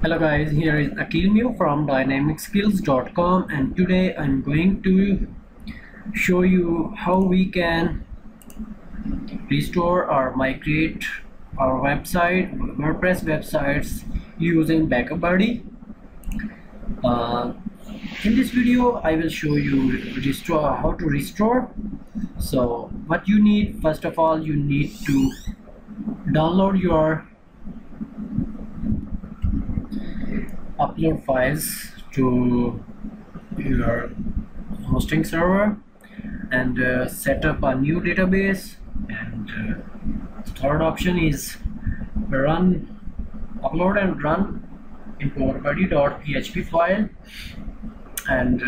Hello guys, here is Akil Mu from DynamicSkills.com, and today I'm going to show you how we can restore or migrate our website, WordPress websites, using BackupBuddy. In this video I will show you how to restore. So what you need, first of all, you need to download your upload files to your hosting server and set up a new database, and third option is upload and run importbuddy.php file, and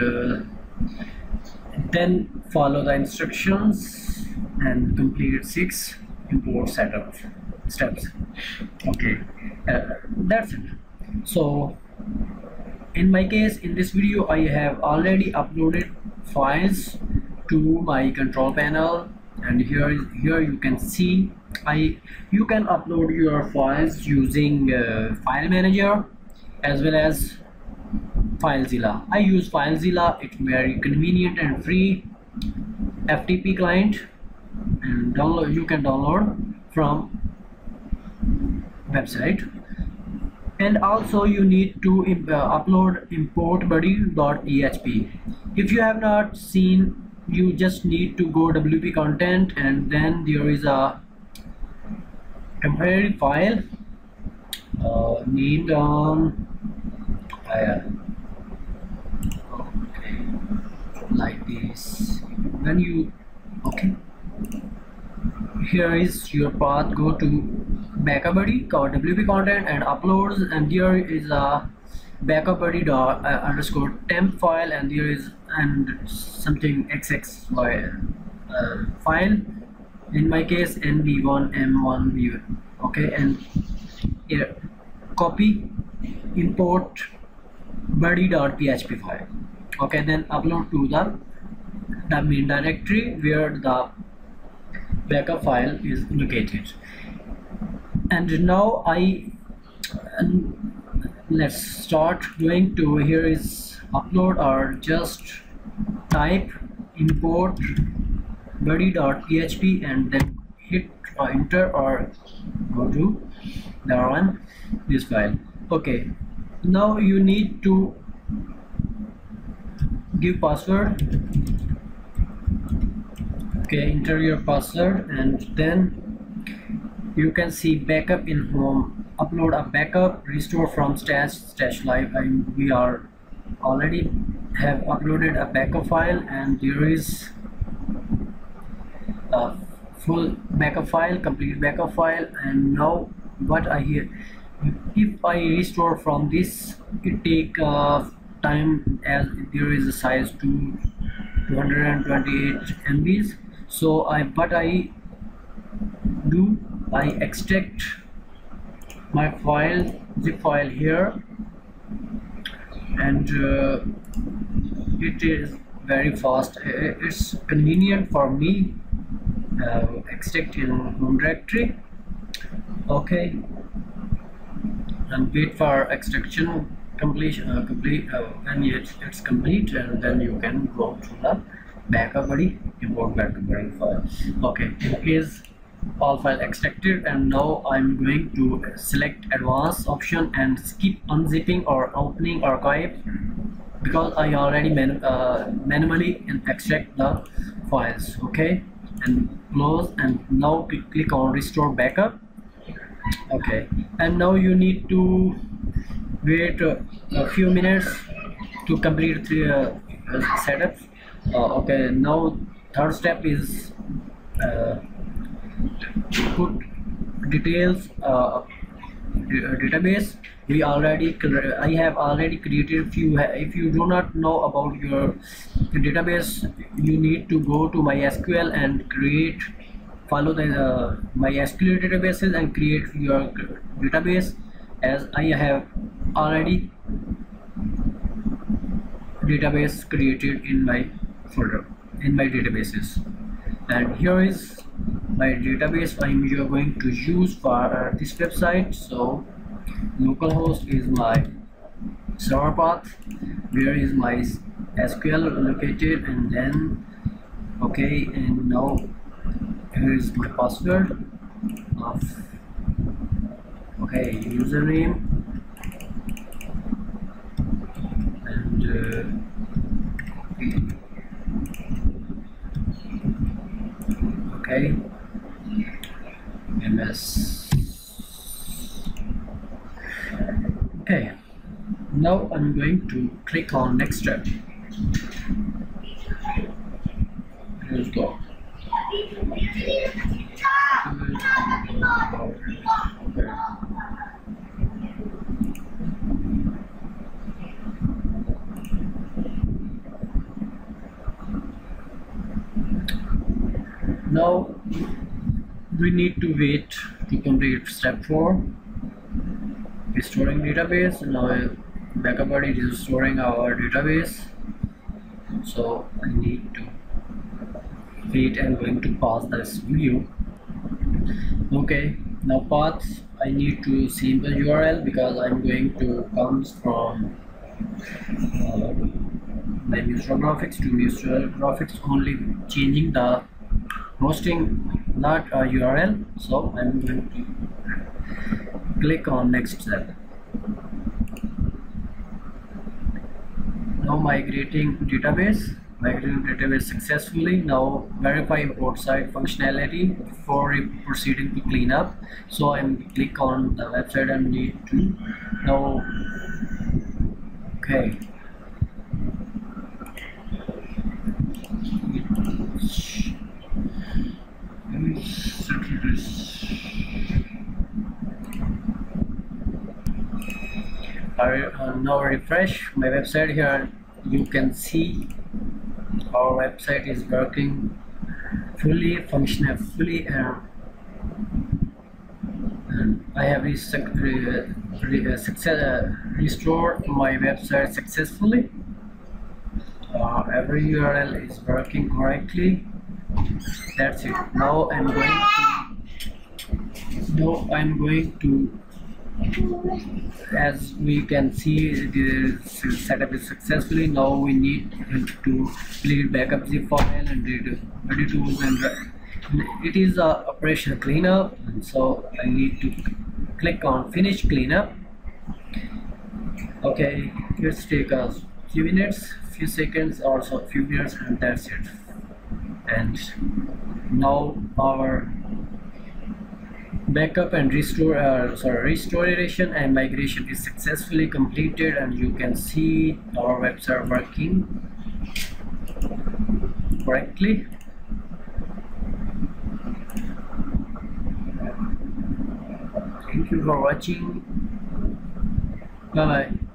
then follow the instructions and complete 6 import setup steps. Okay, that's it. So in my case, in this video, I have already uploaded files to my control panel, and here you can see you can upload your files using file manager as well as FileZilla. I use FileZilla. It's very convenient and free FTP client, and you can download from website. And also you need to upload importbuddy.php. If you have not seen, you just need to go WP content, and then there is a temporary file named like this. Then you here is your path. Go to BackupBuddy, WP content, and uploads, and here is a BackupBuddy_temp file, and there is something XXY file. In my case, NB1M1 view. Okay, and here copy importbuddy.php file. Okay, then upload to the main directory where the backup file is located. And now let's start going to here is upload, or just type importbuddy.php and then hit enter or go to this file. Okay, now you need to give password. Okay, enter your password, and then you can see backup in home, upload a backup, restore from stash live. We are already have uploaded a backup file, and there is a full backup file, complete backup file. And now what I hear, if I restore from this, it take time, as there is a size to 228 MBs. So what I do, I extract my zip file here, and it is very fast. It's convenient for me. Extract in home directory. Okay, and wait for extraction complete, and it's complete, and then you can go to the BackupBuddy, import BackupBuddy file. Okay, it is all file extracted, and now I'm going to select advanced option and skip unzipping or opening archive, because I already manually extract the files. Okay, and close, and now click on restore backup. Okay, and now you need to wait a few minutes to complete the setup. Okay, now third step is put details database. I have already created few. If you do not know about your database, you need to go to MySQL and follow the MySQL databases and create your database. As I have already database created in my folder, in my databases, and here is my database I'm going to use for this website. So localhost is my server path, where is my SQL located, and then okay, and now here is my password of okay, username and okay, ms. Okay, now I'm going to click on next step. Let's go. Okay. Now we need to wait to complete step 4, restoring database. Now BackupBuddy is restoring our database, so I need to wait. I'm going to pause this video. Okay, now paths, I need to simple URL because I'm going to come from my Mistral Graphics to Mistral Graphics, only changing the hosting, not a URL. So I'm going to click on next step. Now migrating database successfully. Now verify import site functionality before proceeding to clean up. So I'm click on the website and need to now okay, let me set this. I now refresh my website. Here you can see our website is working fully, functional fully, and I have restored my website successfully. Every URL is working correctly. That's it. Now I'm going to as we can see, the setup is successfully. Now we need to delete backup zip file and ready tools, and it is a operational cleanup. And so I need to click on finish cleanup. Okay, let's take us few seconds or so, few minutes, and that's it. And now our backup and restore restoration and migration is successfully completed, and you can see our website working correctly. Thank you for watching. Bye bye.